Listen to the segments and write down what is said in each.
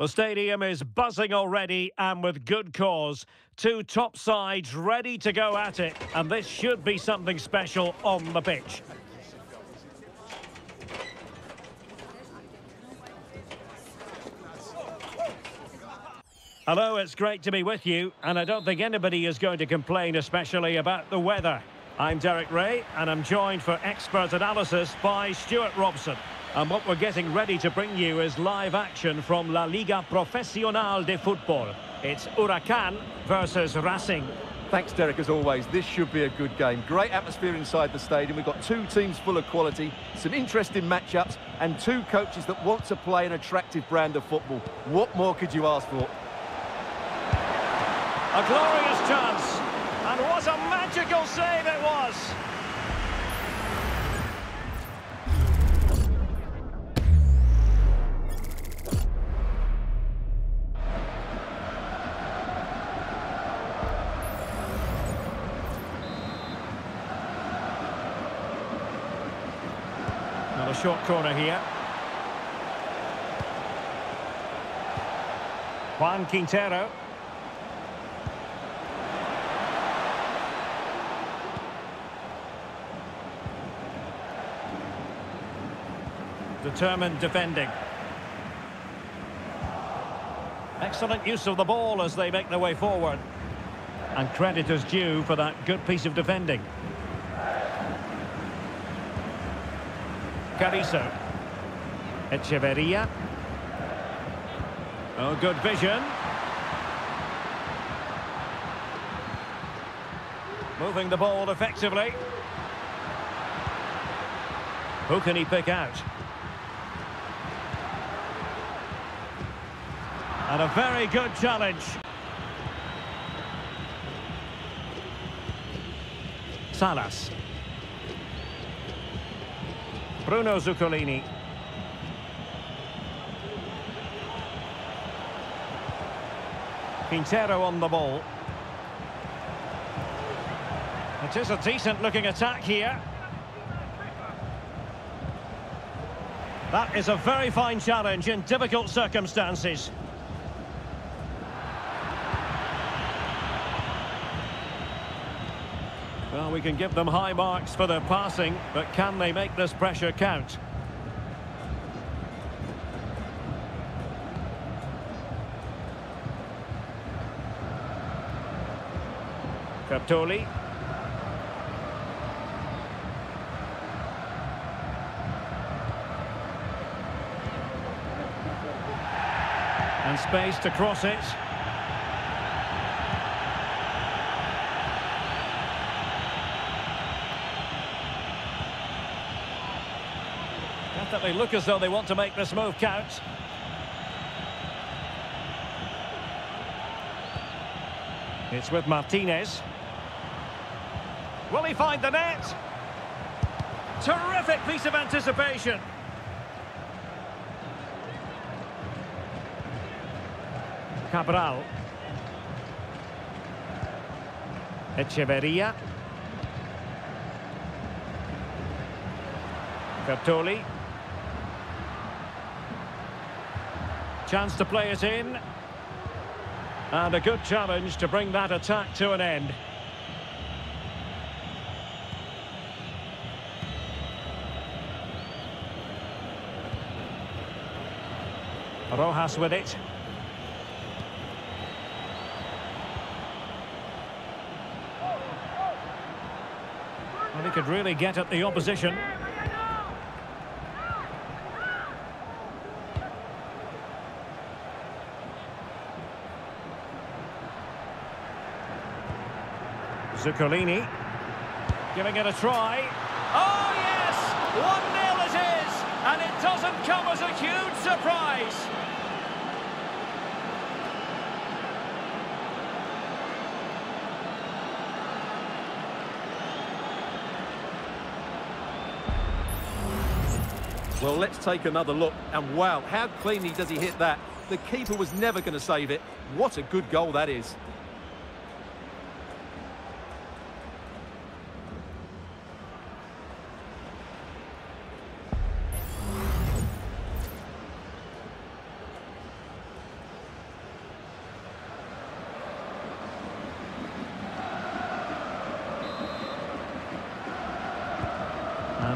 The stadium is buzzing already, and with good cause. Two top sides ready to go at it, and this should be something special on the pitch. Hello, it's great to be with you, and I don't think anybody is going to complain, especially about the weather. I'm Derek Ray, and I'm joined for expert analysis by Stuart Robson. And what we're getting ready to bring you is live action from La Liga Profesional de Football. It's Huracán versus Racing. Thanks, Derek, as always. This should be a good game. Great atmosphere inside the stadium. We've got two teams full of quality, some interesting matchups, and two coaches that want to play an attractive brand of football. What more could you ask for? A glorious chance, and what a magical save it was! A short corner here. Juan Quintero. Determined defending. Excellent use of the ball as they make their way forward. And credit is due for that good piece of defending. Cariso. Echeverria. Oh, good vision. Moving the ball effectively. Who can he pick out? And a very good challenge. Salas. Bruno Zuccolini. Quintero on the ball. It is a decent-looking attack here. That is a very fine challenge in difficult circumstances. Well, we can give them high marks for their passing, but can they make this pressure count? Capitoli. And space to cross it. They look as though they want to make this move count. It's with Martinez. Will he find the net? Terrific piece of anticipation. Cabral. Echeverria. Bertoli. Chance to play it in, and a good challenge to bring that attack to an end. Rojas with it. And he could really get at the opposition. Zuccolini, giving it a try. Oh yes, 1-0 it is, and it doesn't come as a huge surprise. Well, let's take another look, and wow, how cleanly does he hit that? The keeper was never going to save it. What a good goal that is.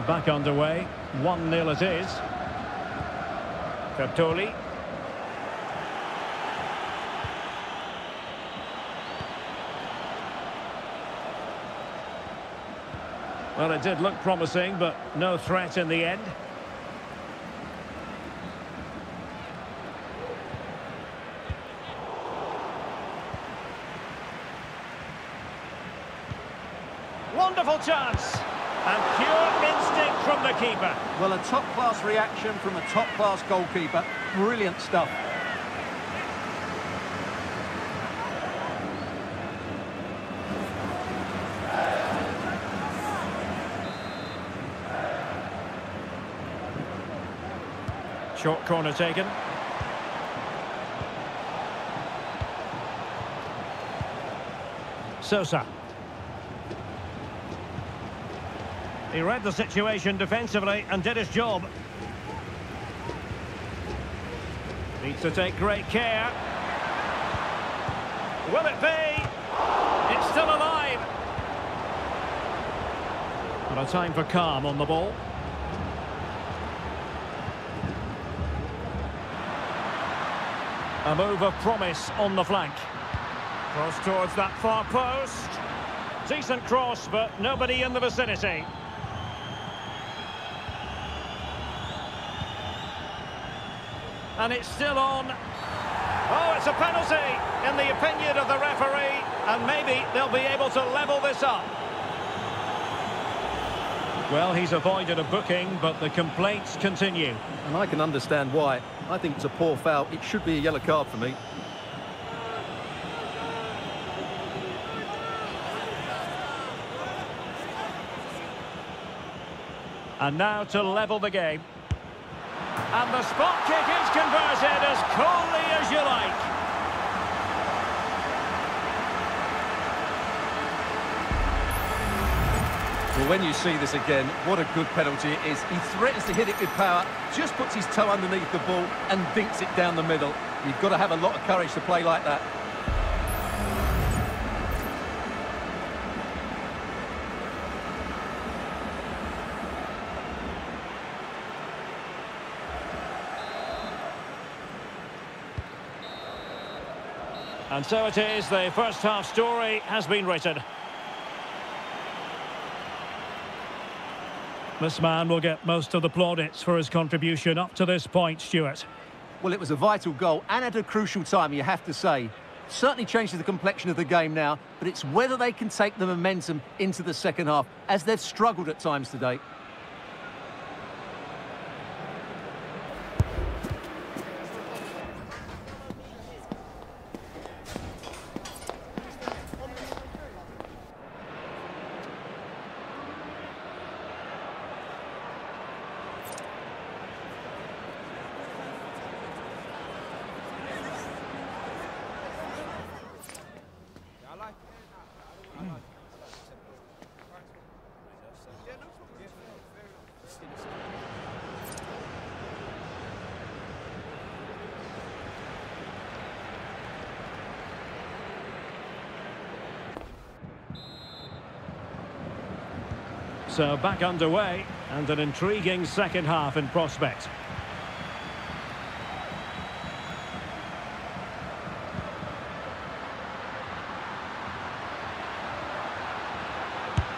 back underway. 1-0 it is. Bertoli. Well, it did look promising, but no threat in the end. Wonderful chance, and pure instinct from the keeper. Well, a top-class reaction from a top-class goalkeeper. Brilliant stuff. Short corner taken. Sosa. He read the situation defensively and did his job. Needs to take great care. Will it be? It's still alive. And a time for calm on the ball. A move of promise on the flank. Cross towards that far post. Decent cross, but nobody in the vicinity. And it's still on. Oh, it's a penalty, in the opinion of the referee. And maybe they'll be able to level this up. Well, he's avoided a booking, but the complaints continue. And I can understand why. I think it's a poor foul. It should be a yellow card for me. And now to level the game. And the spot kick is converted as coolly as you like. Well, when you see this again, what a good penalty it is. He threatens to hit it with power, just puts his toe underneath the ball and dinks it down the middle. You've got to have a lot of courage to play like that. And so it is, the first half story has been written. This man will get most of the plaudits for his contribution up to this point, Stuart. Well, it was a vital goal and at a crucial time, you have to say. Certainly changes the complexion of the game now, but it's whether they can take the momentum into the second half, as they've struggled at times today. So back underway, and an intriguing second half in prospect.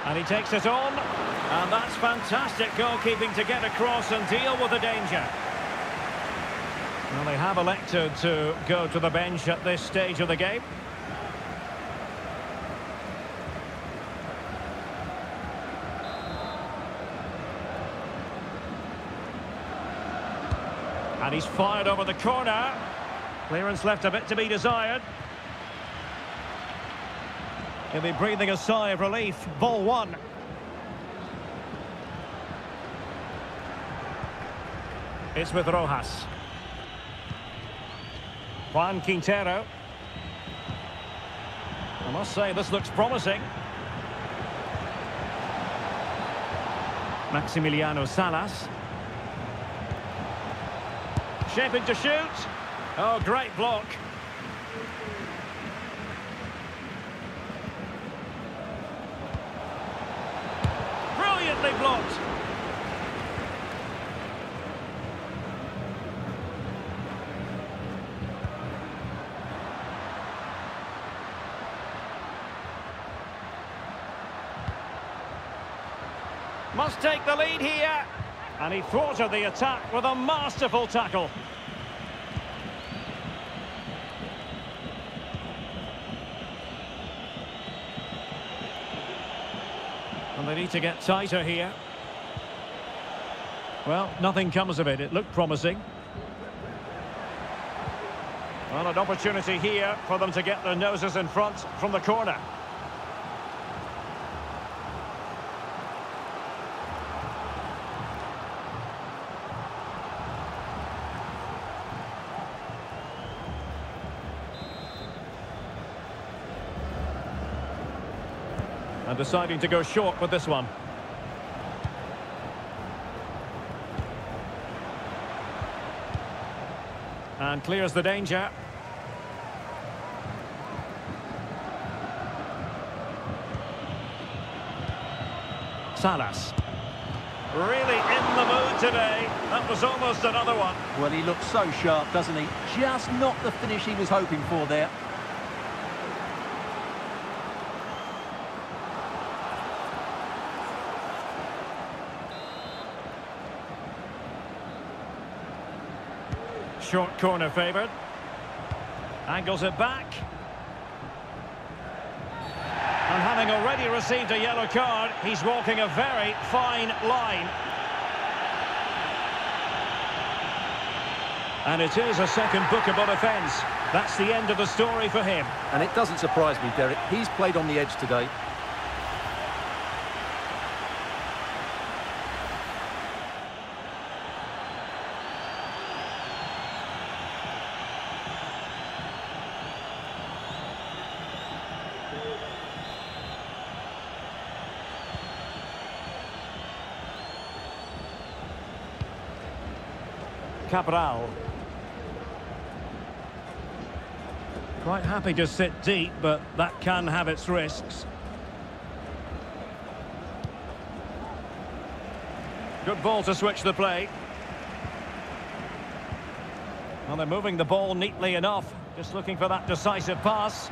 And he takes it on, and that's fantastic goalkeeping to get across and deal with the danger. Well, they have elected to go to the bench at this stage of the game. And he's fired over the corner. Clearance left a bit to be desired. He'll be breathing a sigh of relief. Ball one. It's with Rojas. Juan Quintero. I must say, this looks promising. Maximiliano Salas. Shaping to shoot. Oh, great block. Brilliantly blocked. must take the lead here. And he thwarted the attack with a masterful tackle. And they need to get tighter here. Well, nothing comes of it. It looked promising. Well, an opportunity here for them to get their noses in front from the corner. And deciding to go short with this one. And clears the danger. Salas. Really in the mood today. That was almost another one. Well, he looks so sharp, doesn't he? Just not the finish he was hoping for there. Short corner favoured. Angles it back. And having already received a yellow card, he's walking a very fine line. And it is a second bookable offence. That's the end of the story for him. And it doesn't surprise me, Derek. He's played on the edge today. Cabral. Quite happy to sit deep, but that can have its risks. Good ball to switch the play. Well, they're moving the ball neatly enough, just looking for that decisive pass.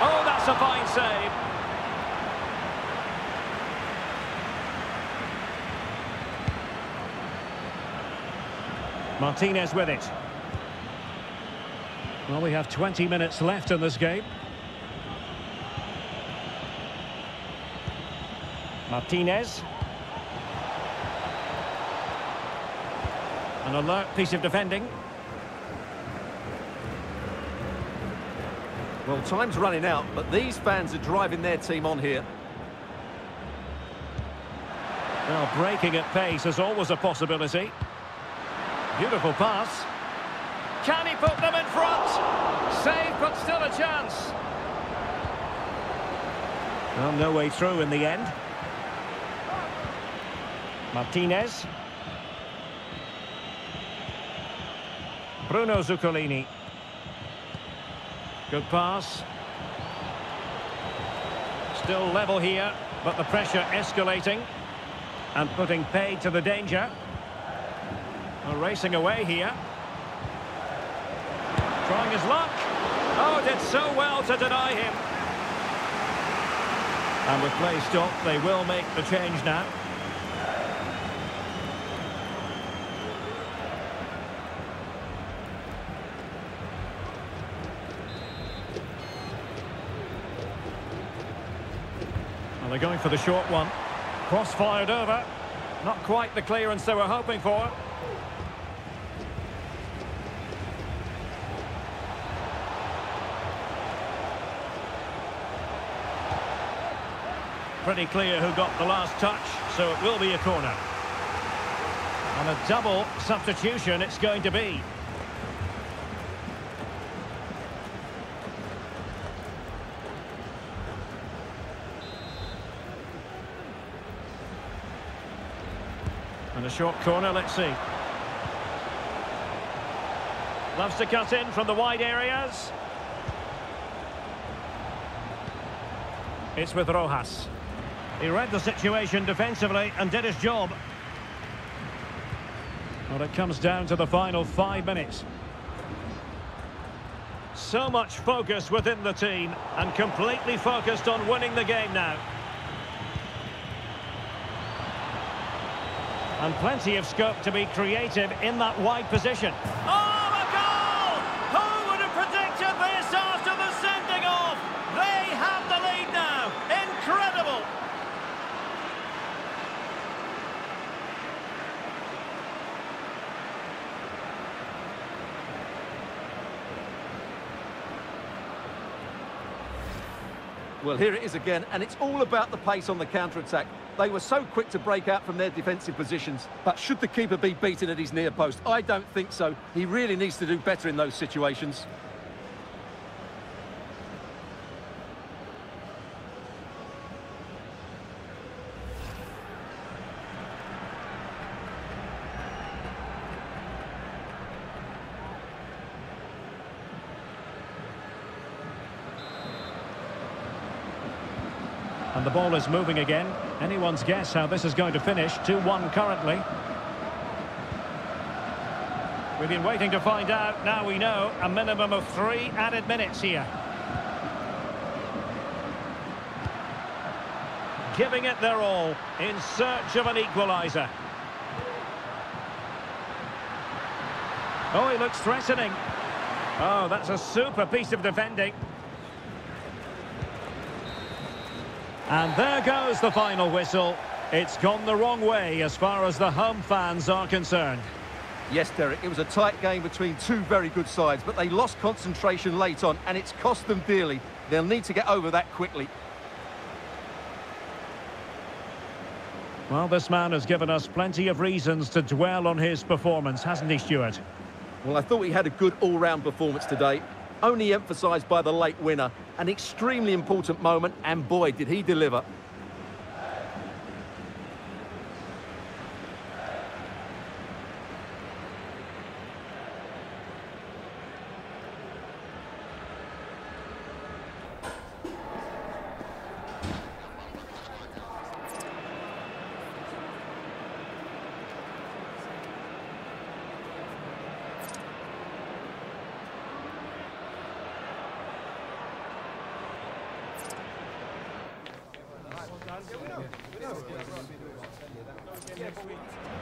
Oh, that's a fine save. Martinez with it. Well, we have 20 minutes left in this game. Martinez. An alert piece of defending. Well, time's running out, but these fans are driving their team on here. Well, breaking at pace is always a possibility. Beautiful pass. Can he put them in front? Save, but still a chance. Well, no way through in the end. Martinez. Bruno Zuccolini. Good pass. Still level here, but the pressure escalating and putting paid to the danger. Are racing away here. Trying his luck. Oh, did so well to deny him. And with play stopped, they will make the change now. Well, they're going for the short one. Cross fired over. Not quite the clearance they were hoping for. Pretty clear who got the last touch, so it will be a corner. And a double substitution it's going to be. And a short corner, let's see. Loves to cut in from the wide areas. It's with Rojas. He read the situation defensively and did his job. Well, it comes down to the final 5 minutes. So much focus within the team and completely focused on winning the game now. And plenty of scope to be creative in that wide position. Oh, a goal! Who would have predicted this after the sending off? They have the lead now. Incredible! Well, here it is again, and it's all about the pace on the counter-attack. They were so quick to break out from their defensive positions, but should the keeper be beaten at his near post? I don't think so. He really needs to do better in those situations. And the ball is moving again. Anyone's guess how this is going to finish. 2-1 currently. We've been waiting to find out. Now we know a minimum of 3 added minutes here. Giving it their all in search of an equaliser. Oh, he looks threatening. Oh, that's a super piece of defending. And there goes the final whistle. It's gone the wrong way as far as the home fans are concerned. Yes, Derek, it was a tight game between two very good sides, but they lost concentration late on, and it's cost them dearly. They'll need to get over that quickly. Well, this man has given us plenty of reasons to dwell on his performance, hasn't he, Stuart? Well, I thought he had a good all-round performance today. Only emphasised by the late winner. An extremely important moment, and boy, did he deliver. Yeah, but we